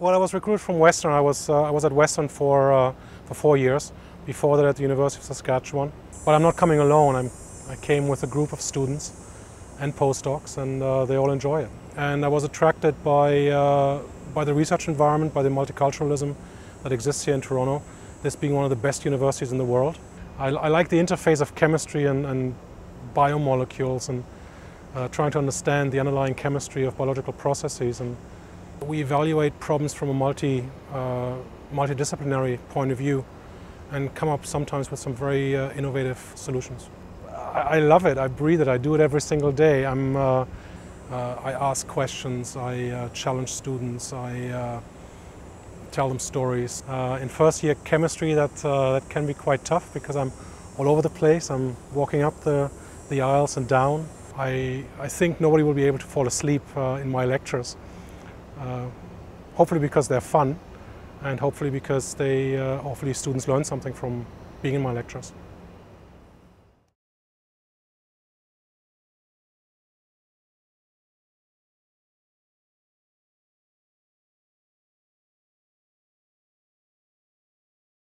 Well, I was recruited from Western. I was at Western for 4 years, before that at the University of Saskatchewan. But I'm not coming alone. I came with a group of students and postdocs, and they all enjoy it. And I was attracted by the research environment, by the multiculturalism that exists here in Toronto, this being one of the best universities in the world. I like the interface of chemistry and biomolecules and trying to understand the underlying chemistry of biological processes. And we evaluate problems from a multidisciplinary point of view and come up sometimes with some very innovative solutions. I love it, I breathe it, I do it every single day. I ask questions, I challenge students, I tell them stories. In first-year chemistry that can be quite tough because I'm all over the place. I'm walking up the aisles and down. I think nobody will be able to fall asleep in my lectures. Hopefully because they're fun, and hopefully because hopefully students learn something from being in my lectures.